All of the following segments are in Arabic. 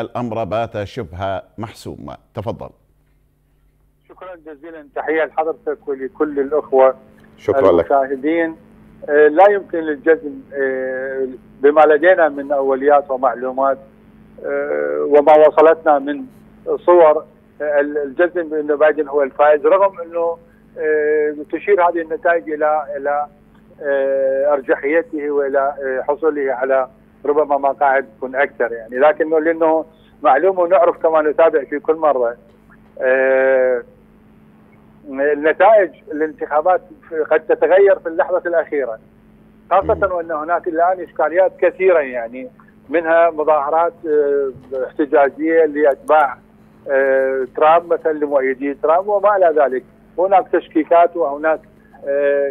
الأمر بات شبه محسوم. تفضل. شكرا جزيلا، تحية لحضرتك ولكل الأخوة. شكرا لك. المشاهدين لا يمكن الجزم بما لدينا من أوليات ومعلومات وما وصلتنا من صور، الجزم بأن بايدن هو الفائز، رغم أنه تشير هذه النتائج إلى أرجحيته وإلى حصوله على ربما مقاعد تكون أكثر يعني، لكنه لأنه معلوم ونعرف كما نتابع في كل مرة النتائج الانتخابات قد تتغير في اللحظة الأخيرة، خاصة وأن هناك الآن إشكاليات كثيرة يعني، منها مظاهرات احتجاجية لأتباع ترامب مثلا لمؤيدي ترامب وما إلى ذلك، هناك تشكيكات وهناك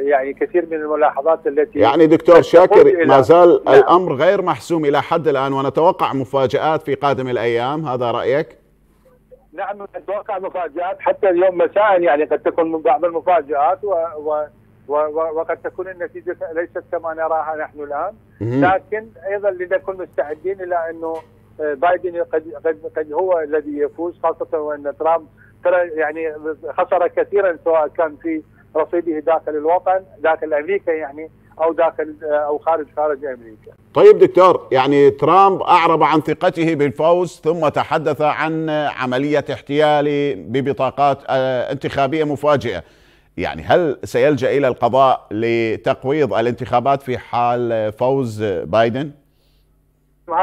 يعني كثير من الملاحظات التي يعني دكتور شاكر ما زال نعم. الأمر غير محسوم إلى حد الآن ونتوقع مفاجآت في قادم الأيام، هذا رأيك؟ نعم نتوقع مفاجآت حتى اليوم مساء يعني، قد تكون بعض المفاجآت وقد تكون النتيجة ليست كما نراها نحن الآن، لكن أيضا لنكون مستعدين إلى أنه بايدن قد هو الذي يفوز، خاصة وأن ترامب ترى يعني خسر كثيرا سواء كان في رصيده داخل الوطن داخل أمريكا يعني أو داخل أو خارج أمريكا. طيب دكتور، يعني ترامب أعرب عن ثقته بالفوز ثم تحدث عن عملية احتيال ببطاقات انتخابية مفاجئة، يعني هل سيلجأ إلى القضاء لتقويض الانتخابات في حال فوز بايدن؟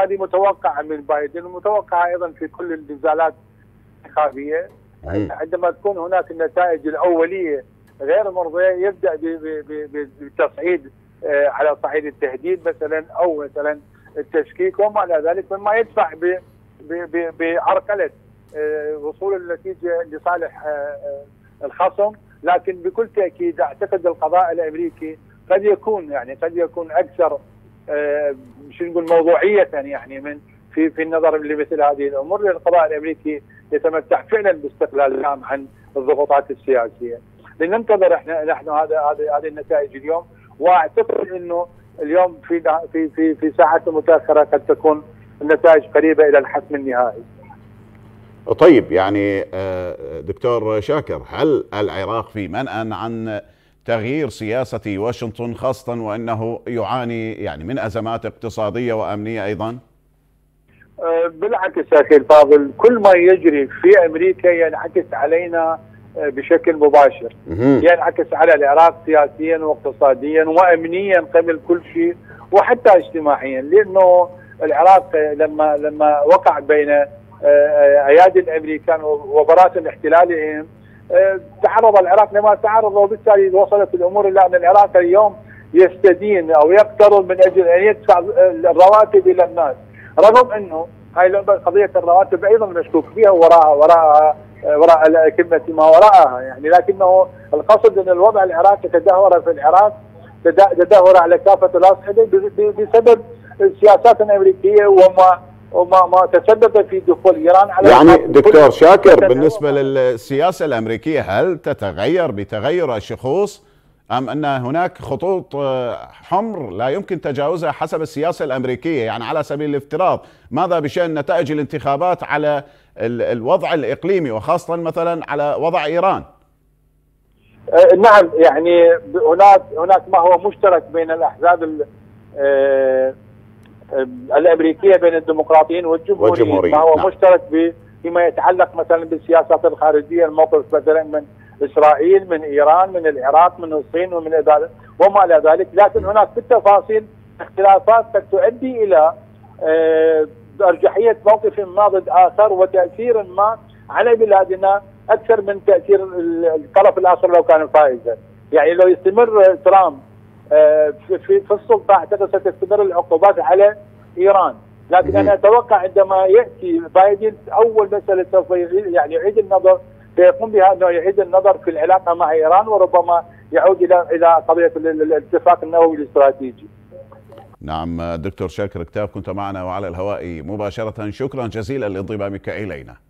هذه متوقعة من بايدن ومتوقعة أيضا في كل النزالات الانتخابية، عندما تكون هناك النتائج الأولية غير مرضية يبدأ بالتصعيد على صعيد التهديد مثلا أو مثلا التشكيك وما إلى ذلك، مما يدفع بعرقلة وصول النتيجة لصالح الخصم، لكن بكل تأكيد أعتقد القضاء الأمريكي قد يكون أكثر شو نقول موضوعية يعني من في النظر لمثل هذه الأمور، لأن القضاء الأمريكي يتمتع فعلا باستقلال تام عن الضغوطات السياسية. لننتظر احنا نحن هذه النتائج اليوم، واعتقد انه اليوم في ساعة متأخرة قد تكون النتائج قريبة الى الحسم النهائي. طيب يعني دكتور شاكر، هل العراق في منأى عن تغيير سياسة واشنطن خاصة وانه يعاني يعني من ازمات اقتصادية وامنية ايضا؟ بالعكس يا اخي الفاضل، كل ما يجري في امريكا ينعكس علينا بشكل مباشر، ينعكس على العراق سياسيا واقتصاديا وامنيا قبل كل شيء وحتى اجتماعيا، لانه العراق لما وقع بين ايادي الامريكان وبراءة احتلالهم تعرض العراق لما تعرض، وبالتالي وصلت الامور الى ان العراق اليوم يستدين او يقترض من اجل ان يدفع الرواتب الى الناس، رغم انه هاي قضيه الرواتب ايضا مشكوك فيها وراء كلمة ما وراءها يعني، لكنه القصد ان الوضع العراقي تدهور في العراق تدهور على كافة الأصعدة بسبب السياسات الأمريكية وما تسبب في دخول إيران على يعني. دكتور شاكر، بالنسبة للسياسة الأمريكية هل تتغير بتغير الشخوص أم أن هناك خطوط حمر لا يمكن تجاوزها حسب السياسة الأمريكية؟ يعني على سبيل الافتراض ماذا بشأن نتائج الانتخابات على الوضع الإقليمي وخاصة مثلا على وضع إيران؟ نعم يعني هناك ما هو مشترك بين الأحزاب الأمريكية بين الديمقراطيين والجمهوريين، ما هو نعم. مشترك فيما يتعلق مثلا بالسياسات الخارجية، الموقف مثلا من إسرائيل من إيران من العراق من الصين ومن وما إلى ذلك، لكن هناك في التفاصيل اختلافات قد تؤدي إلى أرجحية موقف ما ضد آخر وتأثير ما على بلادنا أكثر من تأثير الطرف الآخر لو كان فائزا يعني. لو يستمر ترامب في السلطة أعتقد ستستمر العقوبات على إيران، لكن أنا أتوقع عندما يأتي بايدن أول مسألة سوف يعني يعيد النظر، سيقوم بها انه يعيد النظر في العلاقه مع ايران وربما يعود الى قضيه الاتفاق النووي الاستراتيجي. نعم دكتور شاكر كتاب كنت معنا وعلى الهواء مباشره، شكرا جزيلا لانضمامك الينا.